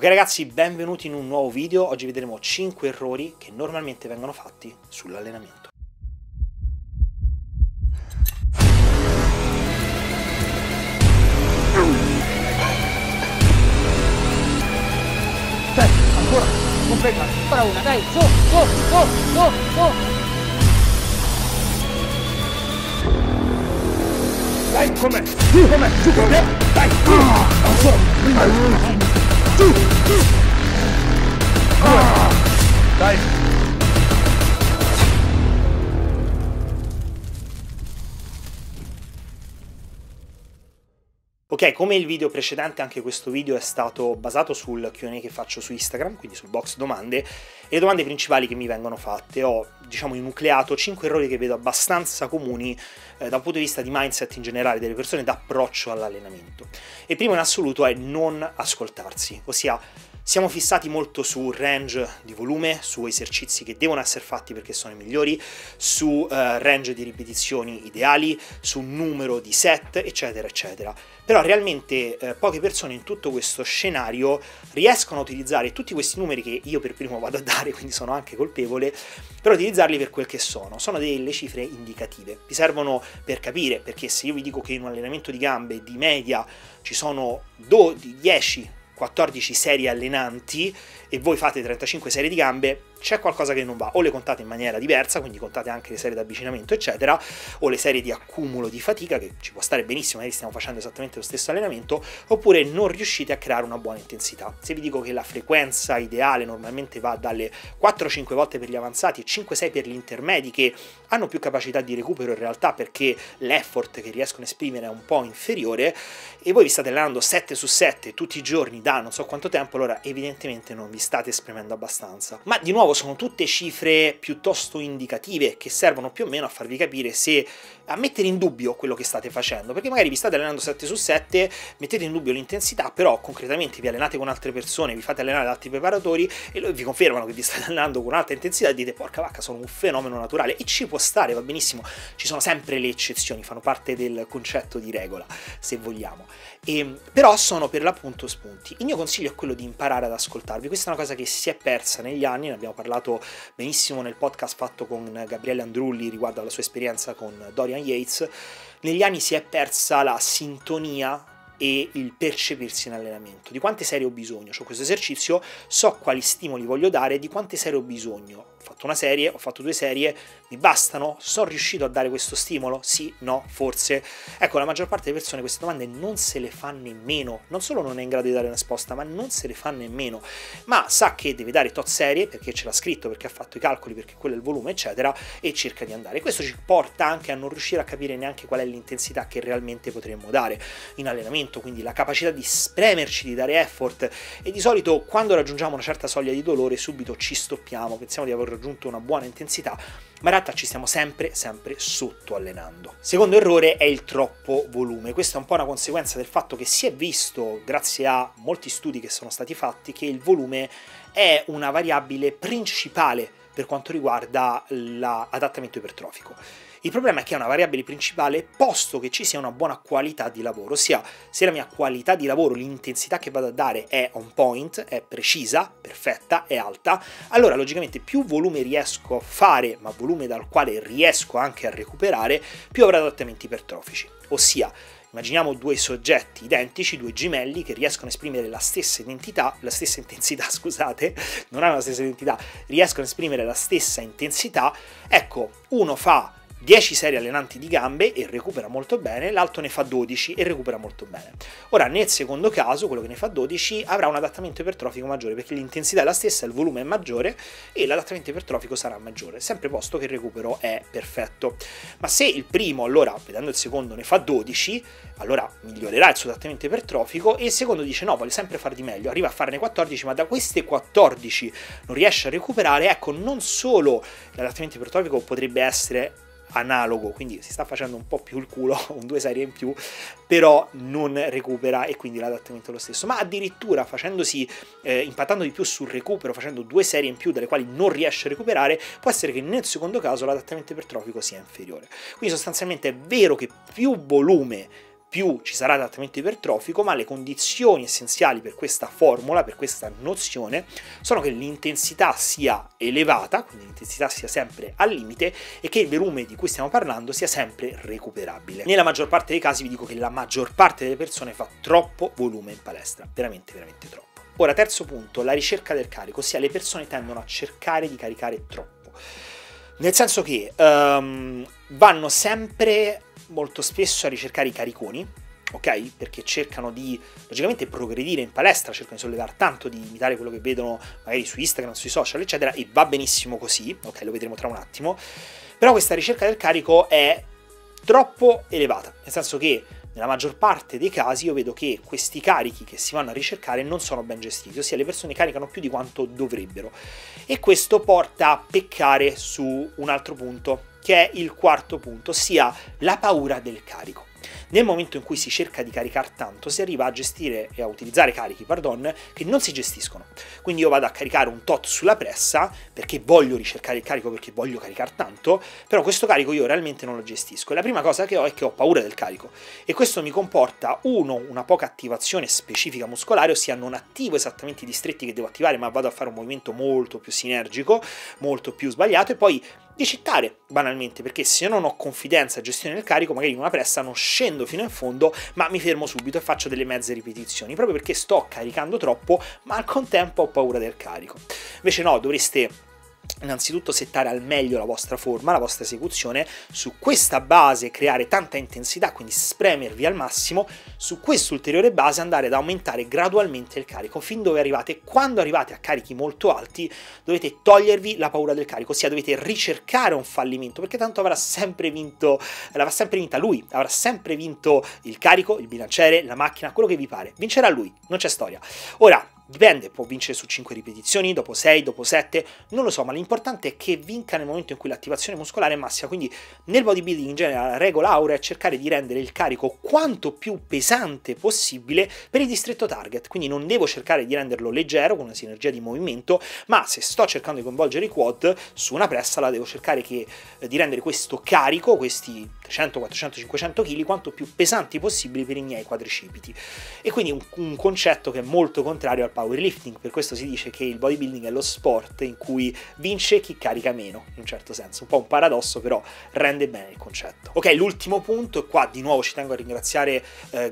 Ok ragazzi, benvenuti in un nuovo video. Oggi vedremo 5 errori che normalmente vengono fatti sull'allenamento. Dai, ancora, completa, ancora una, dai, su, su, su, su, su. Dai, com'è, su, com'è, su, com'è, dai, ancora, prima. Dai. Ok, come il video precedente, anche questo video è stato basato sul Q&A che faccio su Instagram, quindi sul box domande, e le domande principali che mi vengono fatte. Ho, diciamo, enucleato 5 errori che vedo abbastanza comuni da un punto di vista di mindset in generale delle persone, d'approccio all'allenamento. E primo in assoluto è non ascoltarsi, ossia siamo fissati molto su range di volume, su esercizi che devono essere fatti perché sono i migliori, su range di ripetizioni ideali, su numero di set, eccetera, eccetera. Però realmente poche persone in tutto questo scenario riescono a utilizzare tutti questi numeri che io per primo vado a dare, quindi sono anche colpevole, però utilizzarli per quel che sono. Sono delle cifre indicative, vi servono per capire, perché se io vi dico che in un allenamento di gambe di media ci sono 10-14 serie allenanti e voi fate 35 serie di gambe, c'è qualcosa che non va, o le contate in maniera diversa, quindi contate anche le serie di avvicinamento eccetera, o le serie di accumulo di fatica, che ci può stare benissimo, magari stiamo facendo esattamente lo stesso allenamento, oppure non riuscite a creare una buona intensità. Se vi dico che la frequenza ideale normalmente va dalle 4-5 volte per gli avanzati e 5-6 per gli intermedi, che hanno più capacità di recupero in realtà perché l'effort che riescono a esprimere è un po' inferiore, e voi vi state allenando 7/7 tutti i giorni da non so quanto tempo, allora evidentemente non vi state esprimendo abbastanza. Ma di nuovo sono tutte cifre piuttosto indicative che servono più o meno a farvi capire, se a mettere in dubbio quello che state facendo, perché magari vi state allenando 7/7, mettete in dubbio l'intensità, però concretamente vi allenate con altre persone, vi fate allenare da altri preparatori e vi confermano che vi state allenando con alta intensità e dite porca vacca, sono un fenomeno naturale, e ci può stare, va benissimo, ci sono sempre le eccezioni, fanno parte del concetto di regola se vogliamo, però sono per l'appunto spunti. Il mio consiglio è quello di imparare ad ascoltarvi. Questa è una cosa che si è persa negli anni, ne abbiamo parlato benissimo nel podcast fatto con Gabriele Andrulli riguardo alla sua esperienza con Dorian Yates. Negli anni si è persa la sintonia e il percepirsi in allenamento, di quante serie ho bisogno, c'ho questo esercizio, so quali stimoli voglio dare, di quante serie ho bisogno, ho fatto una serie, ho fatto 2 serie, mi bastano, sono riuscito a dare questo stimolo, sì, no, forse. Ecco, la maggior parte delle persone queste domande non se le fa nemmeno, non solo non è in grado di dare una risposta, ma non se le fa nemmeno, ma sa che deve dare tot serie perché ce l'ha scritto, perché ha fatto i calcoli, perché quello è il volume eccetera, e cerca di andare. Questo ci porta anche a non riuscire a capire neanche qual è l'intensità che realmente potremmo dare in allenamento, quindi la capacità di spremerci, di dare effort, e di solito quando raggiungiamo una certa soglia di dolore subito ci stoppiamo, pensiamo di aver raggiunto una buona intensità, ma in realtà ci stiamo sempre sottoallenando. Secondo errore è il troppo volume. Questa è un po' una conseguenza del fatto che si è visto, grazie a molti studi che sono stati fatti, che il volume è una variabile principale per quanto riguarda l'adattamento ipertrofico. Il problema è che è una variabile principale posto che ci sia una buona qualità di lavoro, ossia se la mia qualità di lavoro, l'intensità che vado a dare è on point, è precisa, perfetta, è alta, allora logicamente più volume riesco a fare, ma volume dal quale riesco anche a recuperare, più avrò adattamenti ipertrofici, ossia immaginiamo 2 soggetti identici, 2 gemelli che riescono a esprimere riescono a esprimere la stessa intensità. Ecco, uno fa 10 serie allenanti di gambe e recupera molto bene, l'altro ne fa 12 e recupera molto bene. Ora nel secondo caso, quello che ne fa 12 avrà un adattamento ipertrofico maggiore perché l'intensità è la stessa, il volume è maggiore e l'adattamento ipertrofico sarà maggiore, sempre posto che il recupero è perfetto. Ma se il primo, allora, vedendo il secondo, ne fa 12, allora migliorerà il suo adattamento ipertrofico, e il secondo dice no, voglio sempre far di meglio, arriva a farne 14, ma da queste 14 non riesce a recuperare. Ecco, non solo l'adattamento ipertrofico potrebbe essere analogo, quindi si sta facendo un po' più il culo, un 2 serie in più, però non recupera e quindi l'adattamento è lo stesso, ma addirittura facendosi impattando di più sul recupero, facendo 2 serie in più dalle quali non riesce a recuperare, può essere che nel secondo caso l'adattamento ipertrofico sia inferiore. Quindi sostanzialmente è vero che più volume più ci sarà trattamento ipertrofico, ma le condizioni essenziali per questa formula, per questa nozione, sono che l'intensità sia elevata, quindi l'intensità sia sempre al limite, e che il volume di cui stiamo parlando sia sempre recuperabile. Nella maggior parte dei casi vi dico che la maggior parte delle persone fa troppo volume in palestra, veramente, veramente troppo. Ora, terzo punto, la ricerca del carico, ossia le persone tendono a cercare di caricare troppo, nel senso che vanno sempre molto spesso a ricercare i cariconi, ok? Perché cercano di logicamente progredire in palestra, cercano di sollevare tanto, di imitare quello che vedono magari su Instagram, sui social, eccetera, e va benissimo così, ok? Lo vedremo tra un attimo. Però questa ricerca del carico è troppo elevata, nel senso che nella maggior parte dei casi io vedo che questi carichi che si vanno a ricercare non sono ben gestiti, ossia le persone caricano più di quanto dovrebbero, e questo porta a peccare su un altro punto, che è il quarto punto, ossia la paura del carico. Nel momento in cui si cerca di caricare tanto, si arriva a gestire e a utilizzare carichi, che non si gestiscono. Quindi io vado a caricare un tot sulla pressa perché voglio ricercare il carico, perché voglio caricare tanto, però questo carico io realmente non lo gestisco. E la prima cosa che ho è che ho paura del carico, e questo mi comporta una poca attivazione specifica muscolare, ossia non attivo esattamente i distretti che devo attivare, ma vado a fare un movimento molto più sinergico, molto più sbagliato, e poi di cittare banalmente, perché se non ho confidenza e gestione del carico, magari in una pressa non scendo fino in fondo, ma mi fermo subito e faccio delle mezze ripetizioni, proprio perché sto caricando troppo, ma al contempo ho paura del carico. Invece no, dovreste innanzitutto settare al meglio la vostra forma, la vostra esecuzione, su questa base creare tanta intensità, quindi spremervi al massimo, su quest'ulteriore base andare ad aumentare gradualmente il carico fin dove arrivate. Quando arrivate a carichi molto alti dovete togliervi la paura del carico, ossia dovete ricercare un fallimento, perché tanto avrà sempre vinta lui, avrà sempre vinto il carico, il bilanciere, la macchina, quello che vi pare, vincerà lui, non c'è storia. Ora, dipende, può vincere su 5 ripetizioni, dopo 6, dopo 7, non lo so, ma l'importante è che vinca nel momento in cui l'attivazione muscolare è massima. Quindi nel bodybuilding in genere la regola aurea è cercare di rendere il carico quanto più pesante possibile per il distretto target, quindi non devo cercare di renderlo leggero con una sinergia di movimento, ma se sto cercando di coinvolgere i quad su una pressa, la devo cercare di rendere questo carico, questi 300, 400, 500 kg, quanto più pesanti possibili per i miei quadricipiti. E quindi un concetto che è molto contrario al powerlifting, per questo si dice che il bodybuilding è lo sport in cui vince chi carica meno, in un certo senso, un po' un paradosso, però rende bene il concetto. Ok, l'ultimo punto, e qua di nuovo ci tengo a ringraziare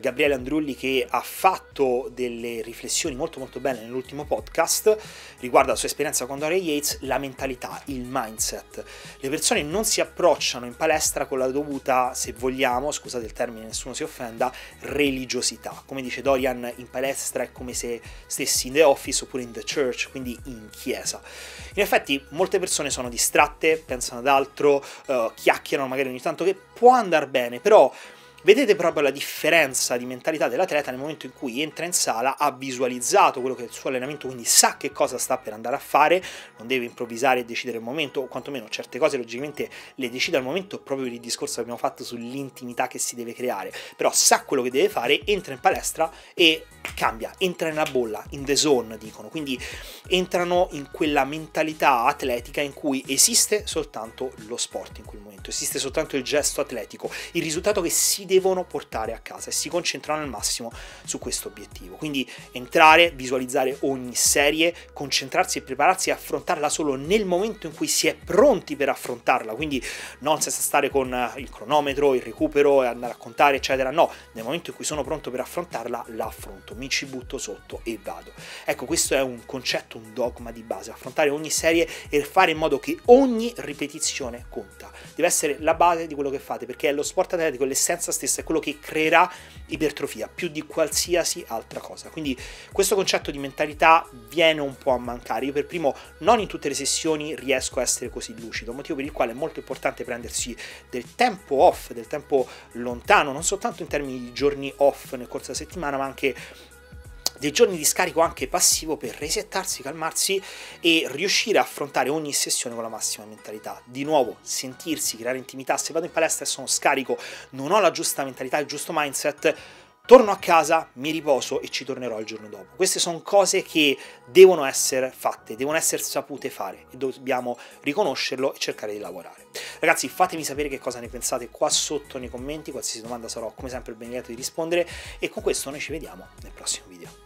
Gabriele Andrulli, che ha fatto delle riflessioni molto molto belle nell'ultimo podcast riguardo alla sua esperienza con Dorian Yates, la mentalità, il mindset. Le persone non si approcciano in palestra con la dovuta, se vogliamo, scusate il termine, nessuno si offenda, religiosità. Come dice Dorian, in palestra è come se stessi in the office oppure in the church, quindi in chiesa. In effetti molte persone sono distratte, pensano ad altro, chiacchierano magari ogni tanto, che può andar bene, però vedete proprio la differenza di mentalità dell'atleta nel momento in cui entra in sala, ha visualizzato quello che è il suo allenamento, quindi sa che cosa sta per andare a fare, non deve improvvisare e decidere al momento, o quantomeno certe cose logicamente le decide al momento, proprio per il discorso che abbiamo fatto sull'intimità che si deve creare, però sa quello che deve fare, entra in palestra e cambia, entra nella bolla, in the zone dicono, quindi entrano in quella mentalità atletica in cui esiste soltanto lo sport in quel momento, esiste soltanto il gesto atletico, il risultato che si devono portare a casa, e si concentrano al massimo su questo obiettivo. Quindi entrare, visualizzare ogni serie, concentrarsi e prepararsi e affrontarla solo nel momento in cui si è pronti per affrontarla, quindi non senza stare con il cronometro, il recupero e andare a contare eccetera, no, nel momento in cui sono pronto per affrontarla la affronto, mi ci butto sotto e vado. Ecco, questo è un concetto, un dogma di base, affrontare ogni serie e fare in modo che ogni ripetizione conta, deve essere la base di quello che fate, perché è lo sport atletico, l'essenza stessa è quello che creerà ipertrofia più di qualsiasi altra cosa. Quindi questo concetto di mentalità viene un po' a mancare. Io per primo non in tutte le sessioni riesco a essere così lucido, motivo per il quale è molto importante prendersi del tempo off, del tempo lontano, non soltanto in termini di giorni off nel corso della settimana, ma anche dei giorni di scarico anche passivo, per resettarsi, calmarsi e riuscire a affrontare ogni sessione con la massima mentalità. Di nuovo, sentirsi, creare intimità. Se vado in palestra e sono scarico, non ho la giusta mentalità, il giusto mindset, torno a casa, mi riposo e ci tornerò il giorno dopo. Queste sono cose che devono essere fatte, devono essere sapute fare e dobbiamo riconoscerlo e cercare di lavorare. Ragazzi, fatemi sapere che cosa ne pensate qua sotto nei commenti, qualsiasi domanda sarò come sempre ben lieto di rispondere e con questo noi ci vediamo nel prossimo video.